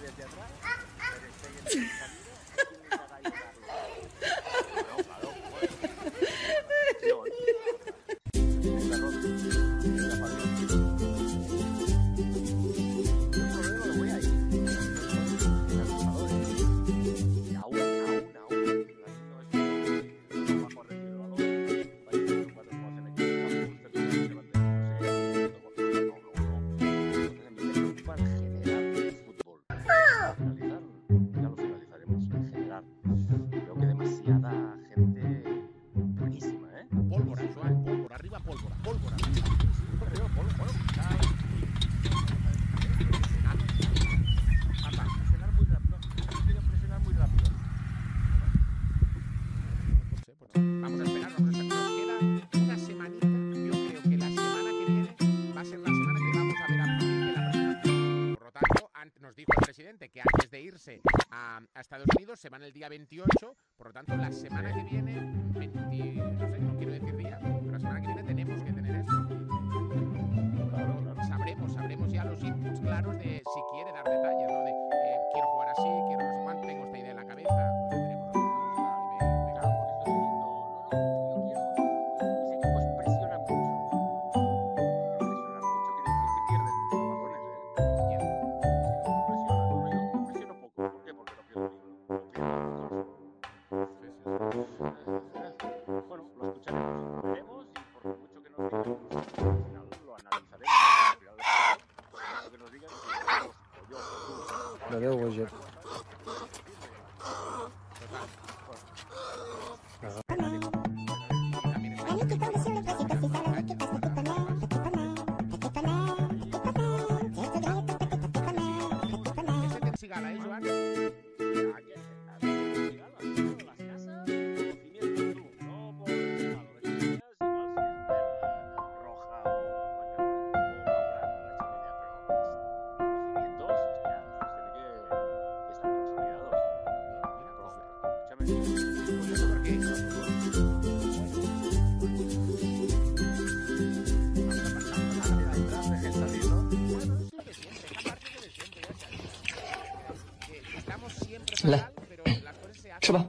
desde atrás, desde a Estados Unidos, se van el día 28, por lo tanto la semana que viene, no sé, no quiero decir día, pero la semana que viene tenemos que tener esto. Sabremos ya los inputs claros de si quiere dar detalles, ¿no? De quiero jugar así, quiero no sé cuánto, tengo esta idea en la cabeza.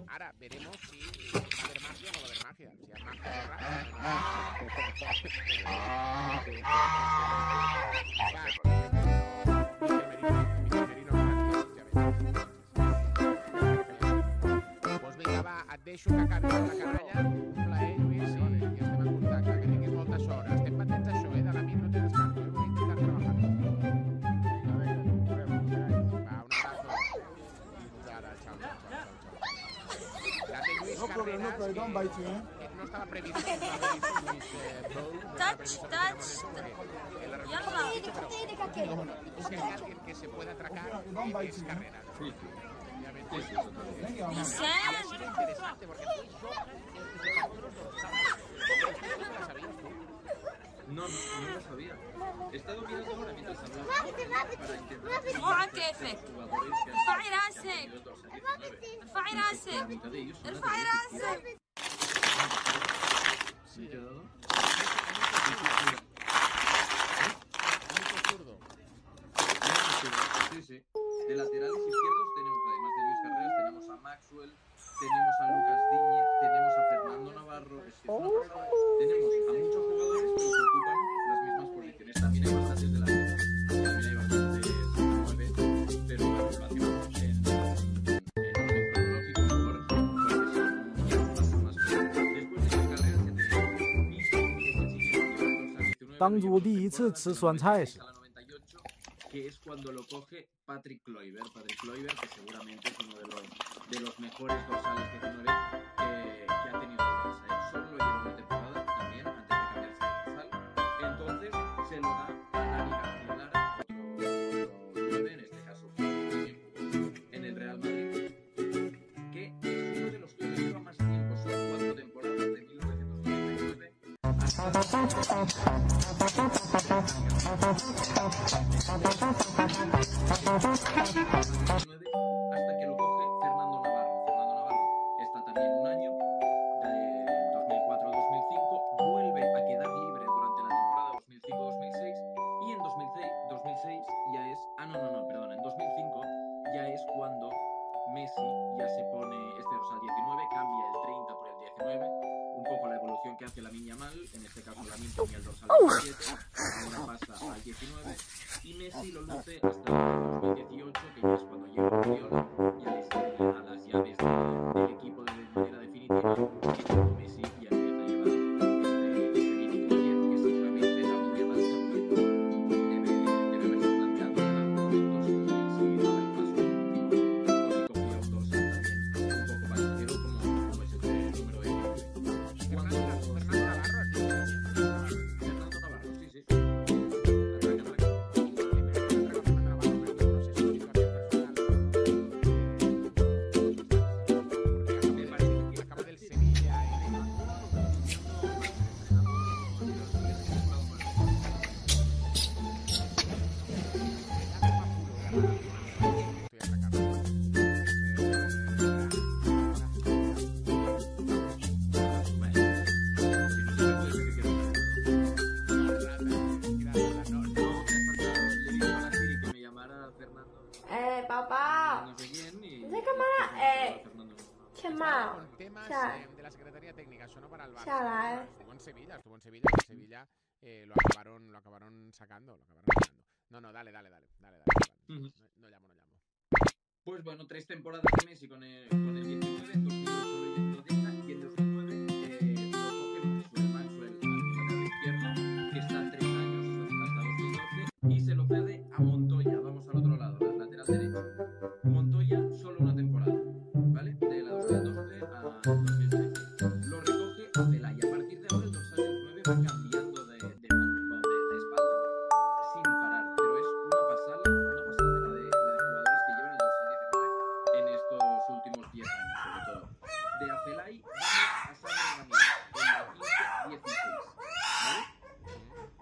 Ahora veremos si va a haber magia o no va a haber magia. Si hay magia, pues venga, va, et deixo que acabi la canalla. Un plaer, Lluís, i estem en contacte, que tinguis molta sort. Estem pendents d'això, eh? De la nit no te descarto, eh? Vull intentar treballar. A veure, ens veiem. Va, un abraço. Fins ara, xau, xau. No problem, no problem, don't bite you, eh? No estava previst. Touch. Que se pueda atracar es carrera. No lo sabía. He estado mirando ahora mientras hablaba. ارفعي راسك. Sí, yo. Sí. De laterales izquierdos tenemos, además de Luis Carreras, tenemos a Maxwell, tenemos a Lucas Diñe, tenemos a Fernando Navarro, tenemos a muchos jugadores que ocupan las mismas posiciones. También hay bastantes delanteros, también hay bastantes 9, pero la ocupación en los jugadores puede ser más grande. Después de Luis Carreras, que tenemos a 19, que es cuando lo coge Patrick Kluivert, que seguramente es uno de los mejores dorsales que tiene que ha tenido el Barça. Él solo lo lleva una temporada también antes de cambiarse de dorsal. Entonces se lo da a la Liga Popular, otro 9, en este caso en el Real Madrid, que es uno de los que lleva más tiempo, son 4 temporadas de 1999 hasta que lo coge Fernando Navarro. Fernando Navarro está también un año, de 2004-2005, vuelve a quedar libre durante la temporada 2005-2006 y en 2006 ya es... Ah, no, perdona, en 2005 Messi ya se pone este dorsal 19, cambia el 30 por el 19, un poco la evolución que hace la Lamine Yamal, en este caso la Lamine ponía el dorsal 17, ahora pasa al 19, y Messi lo luce hasta el 18, que ya es cuando llega el Viola, ya le sirve a las llaves del equipo de manera definitiva, Messi ya empieza a llevar este mítico 10, que seguramente la Lamine Yamal se debe haberse planteado en algunos momentos y seguir a ver más un último, y cogía un dorsal también un poco pasajero como es el número de ellos. Fernando Navarro, sí. De la Secretaría Técnica, sonó para el Barça. Estuvo en Sevilla, lo acabaron sacando. No, dale. No llamo. Pues bueno, 3 temporadas de Messi con el 19, 2008 y 2010, y en 2009 lo coge por su hermano izquierdo, que está 3 años hasta 2012, y se lo cede a Montoya. Vamos al otro lado, al lateral derecho. Montoya, solo una temporada, ¿vale? De la 2012 a 2013. Lo recoge Abelay. A partir de ahora, el dorsal 9 va cambiando de mano, de espalda, sin parar. Pero es una pasada la de jugadores que llevan el dorsal 19 en estos últimos 10 años, sobre todo. De Abelay vamos a Sandro Ramírez, en la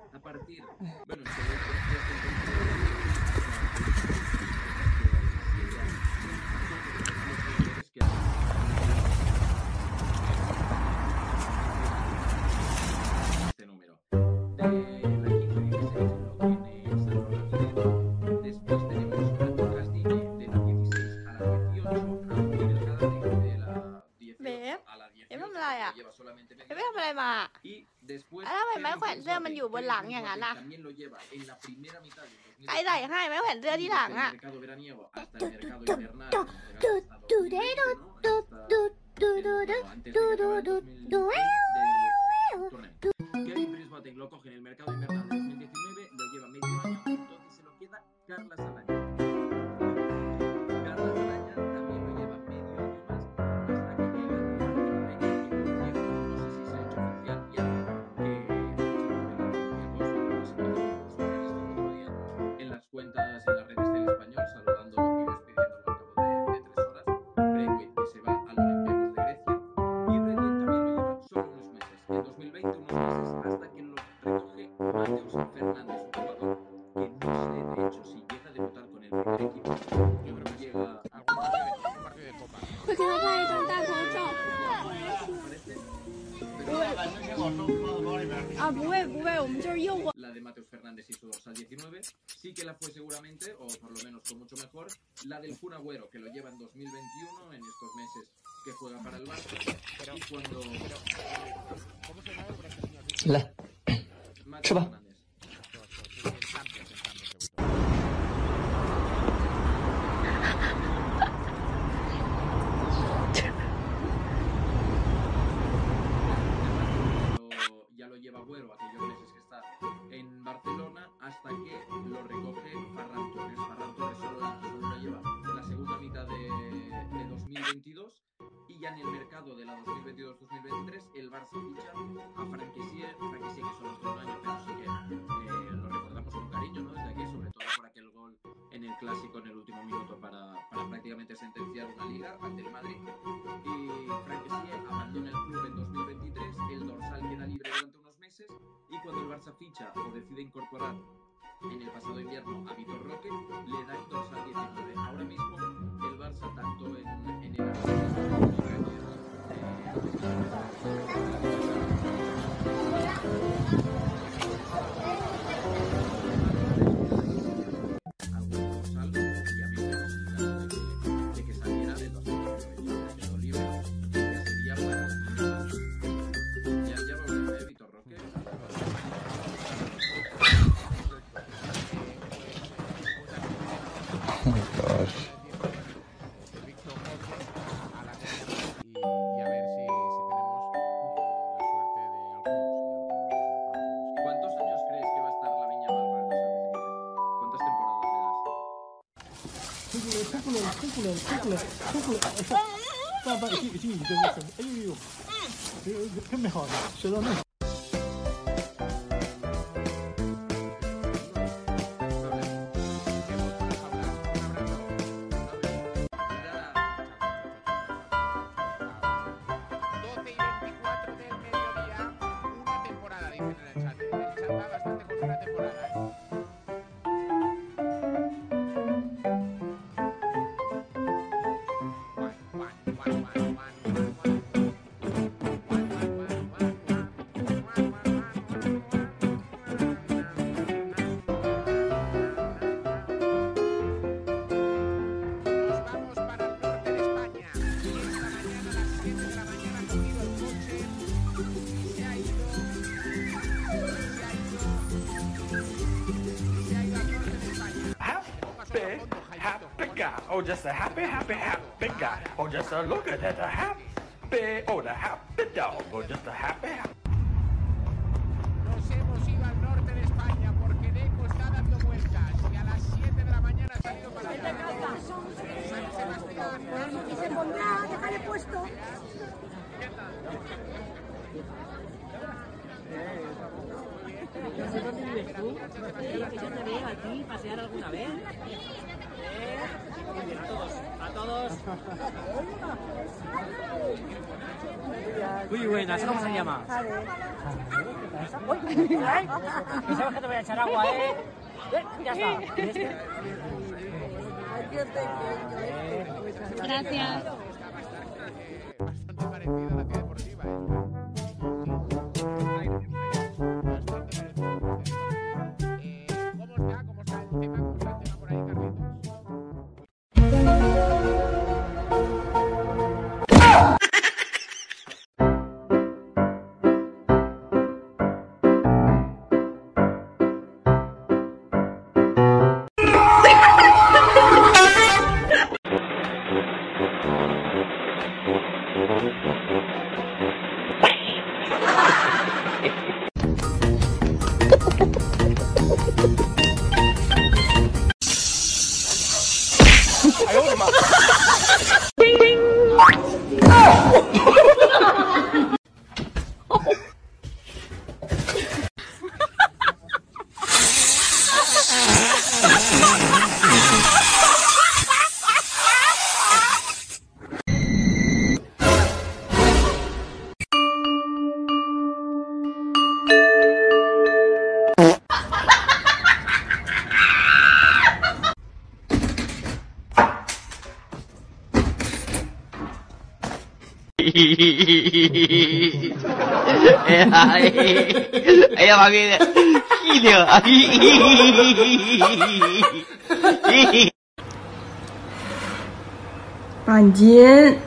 15-16. ¿Vale? A partir. Bueno, y después también lo lleva en la primera mitad del mercado veraniego hasta el mercado invernal Kevin Brisbane lo coge en el mercado invernal de 2019, lo lleva medio año, entonces se lo queda Carla Salaña. La de Mateus Fernández y su dorsal 19 sí que la fue seguramente, o por lo menos fue mucho mejor, la del Kun Agüero, que lo lleva en 2021, en estos meses que juega para el Barça, y cuando... ¿Cómo se llama por este señor? Mateus Fernández. Lo lleva Agüero aquellos meses que está en Barcelona hasta que lo recoge Ferran Torres. Ferran Torres solo lo lleva en la segunda mitad de 2022, y ya en el mercado de la 2022-2023 el Barça ficha a Franck Kessié, que solo está un año, pero sí que lo recordamos con cariño, ¿no? Desde aquí, sobre todo por aquel gol en el Clásico en el último minuto para prácticamente sentenciar una liga ante el Madrid. Y Franck Kessié abandona el club en 2023, el dorsal queda libre durante unos meses, y cuando el Barça ficha o decide incorporar en el pasado invierno a Vitor Roque, le da el dorsal 19. Ahora mismo el Barça, tanto en el algún dorsal, obviamente, la posibilidad de que saliera de todo. cúculo. Oh, just a happy, happy, happy guy. Oh, just a look at that, a happy, oh, the happy dog. Oh, just a happy, happy. Nos hemos ido al norte de España porque Deco está dando vueltas y a las 7 de la mañana ha salido para acá. San Sebastián. Y se pondrá a dejar el puesto. No sé dónde vives tú, que yo te veo aquí pasear alguna vez. A todos. Muy buenas, ¿cómo se llama? Pensaba que te voy a echar agua, ¿eh? Ya está. Gracias. Bastante parecido a la vida deportiva, ¿eh? Ella va bien. Panjin. ¿Qué?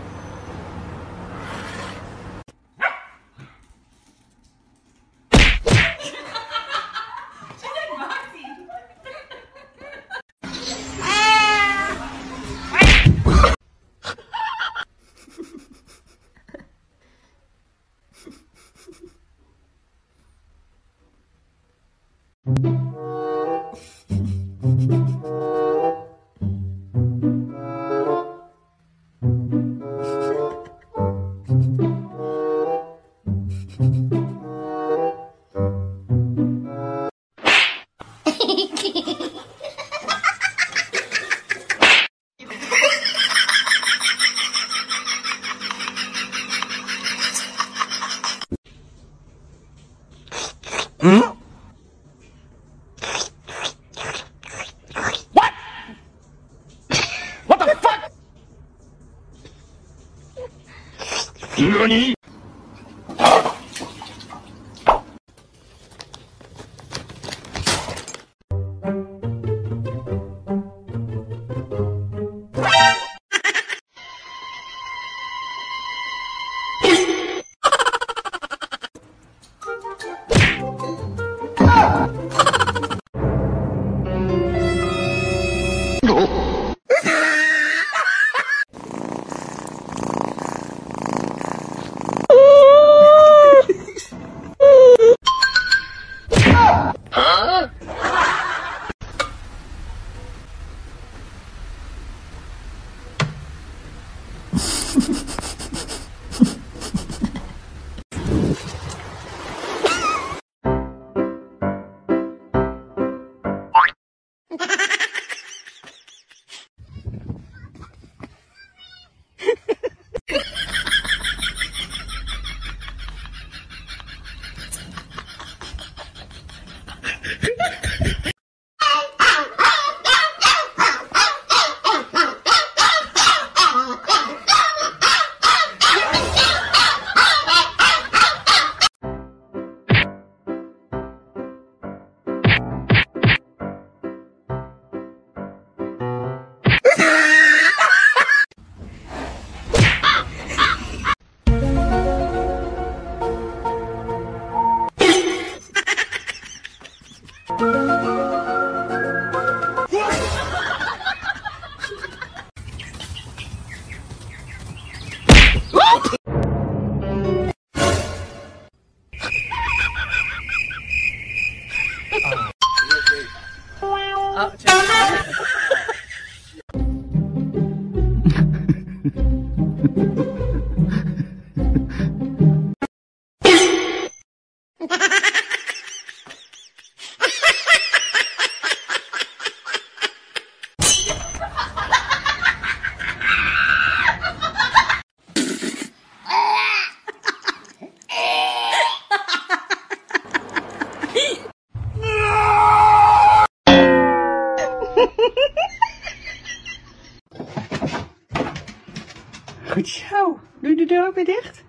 Goed zo, doe de deur ook weer dicht.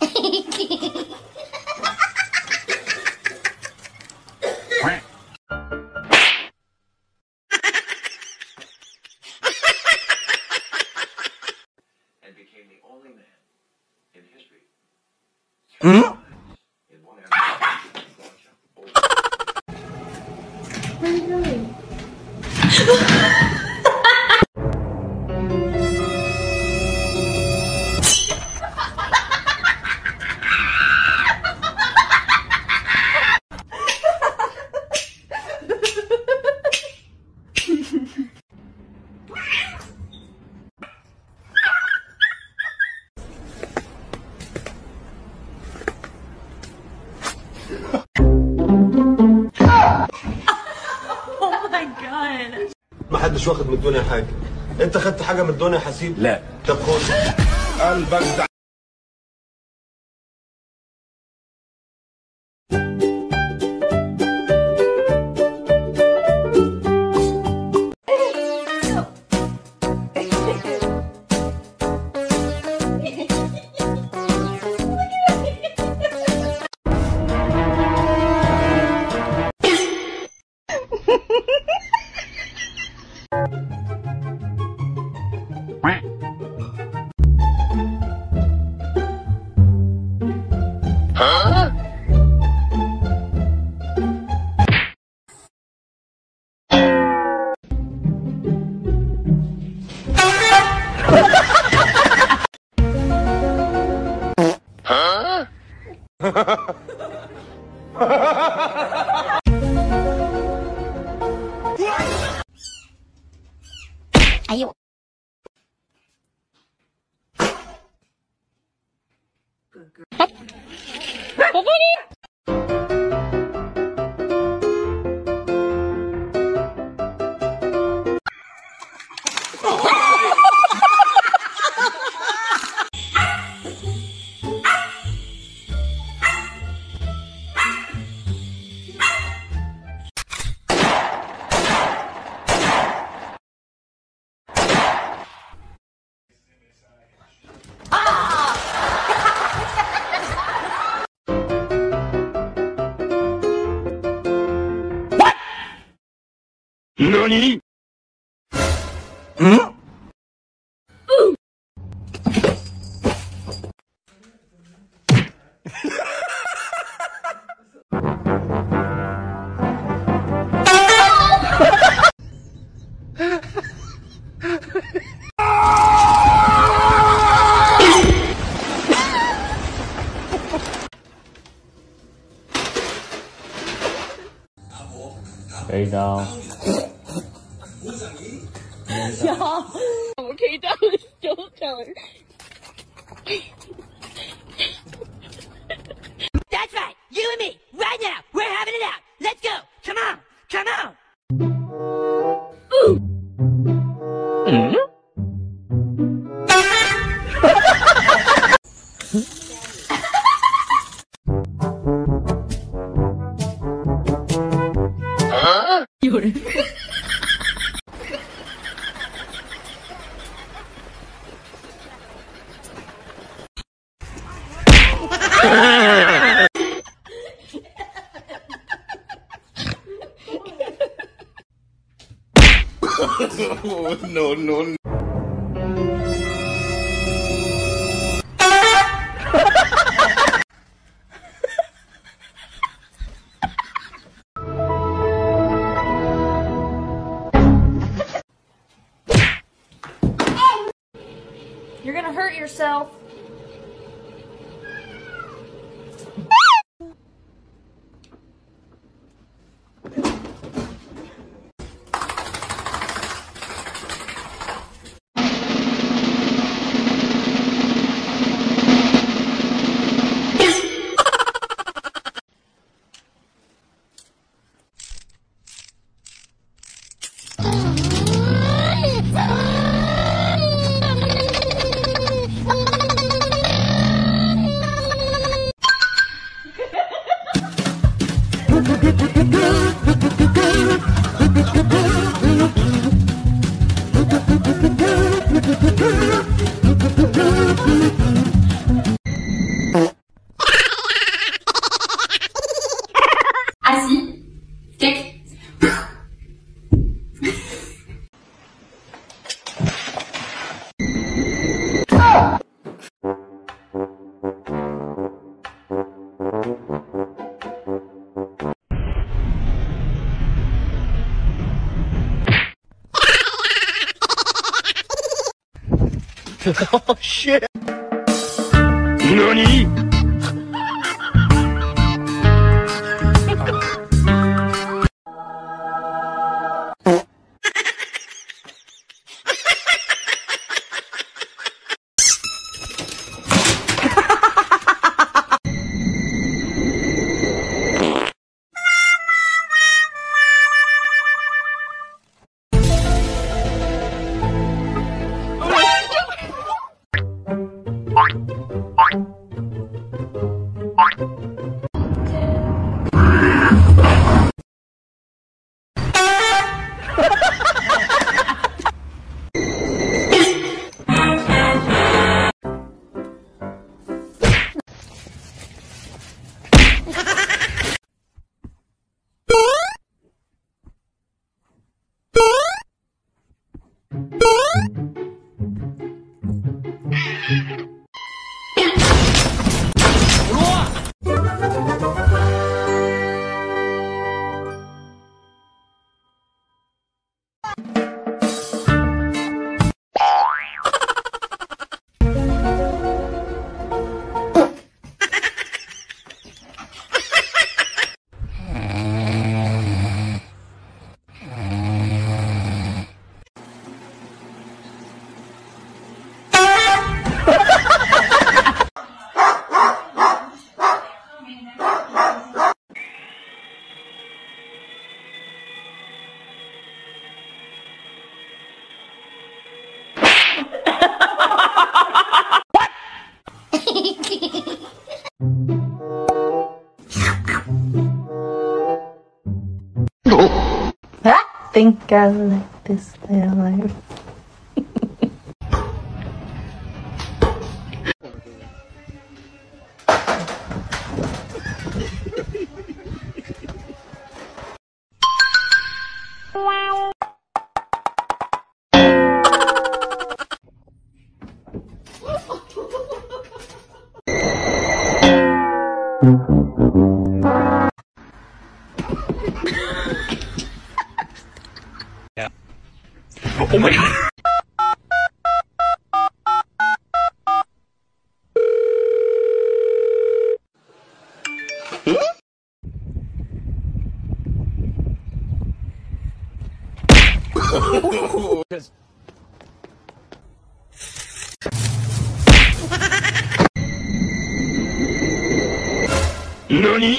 And became the only man in history. Hm? Where are you going? ما حدش واخد من الدنيا حاجه. انت خدت حاجه من الدنيا حسيب؟ لا. طب خد قلبك ده. Ay, yo. ¿Nani? ¿Mm? Hey, down. 有，我们可以当手掌。That's right, you and me, right now, we're having it out. Let's go, come on, come on. Oh, no, no, no. You're gonna hurt yourself. Oh shit. ¿Nani? I think I like this little life. Oh my god. Nani?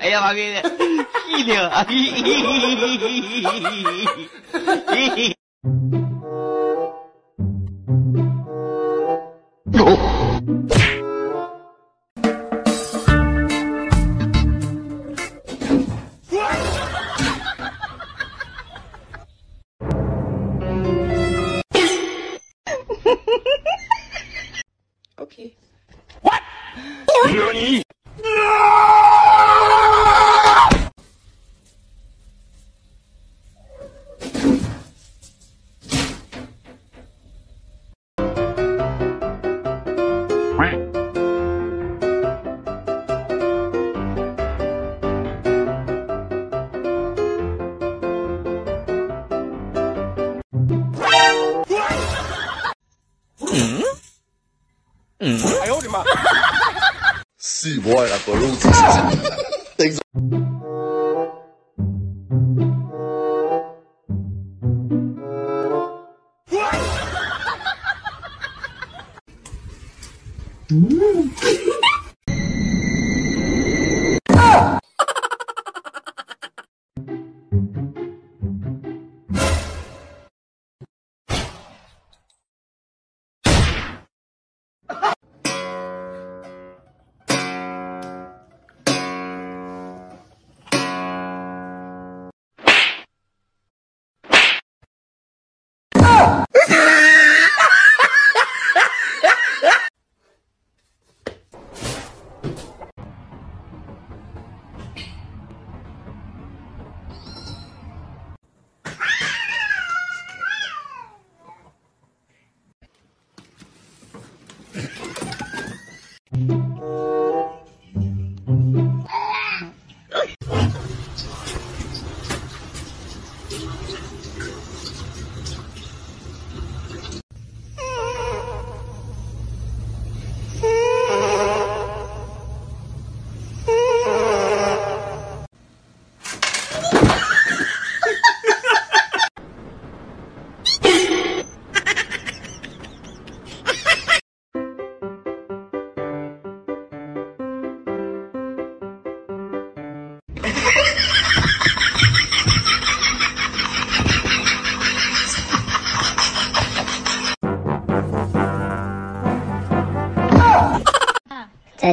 Ella va bien. Okay. What? Nani? Sí, buena, por un... I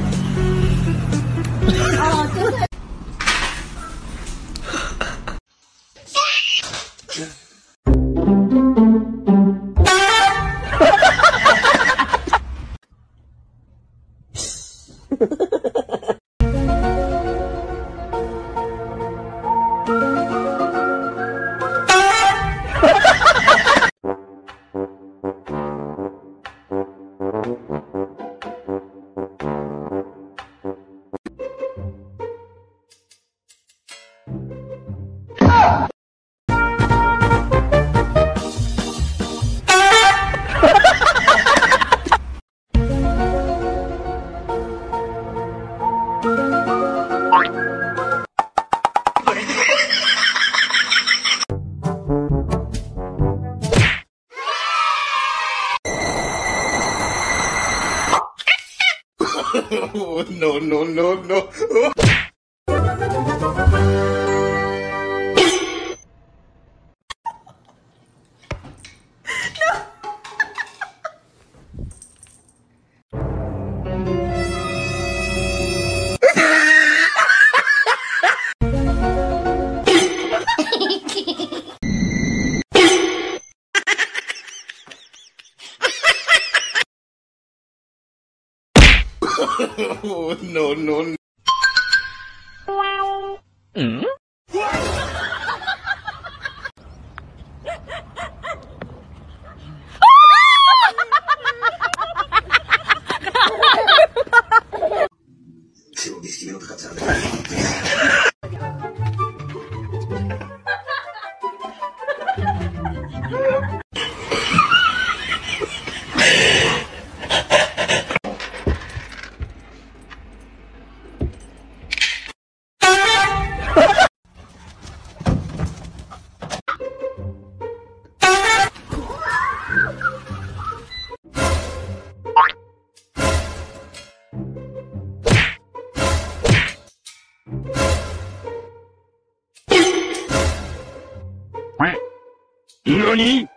Oh, no, no, no, no. Oh. Oh, no, no, no. ¿Mm? ¿Nani?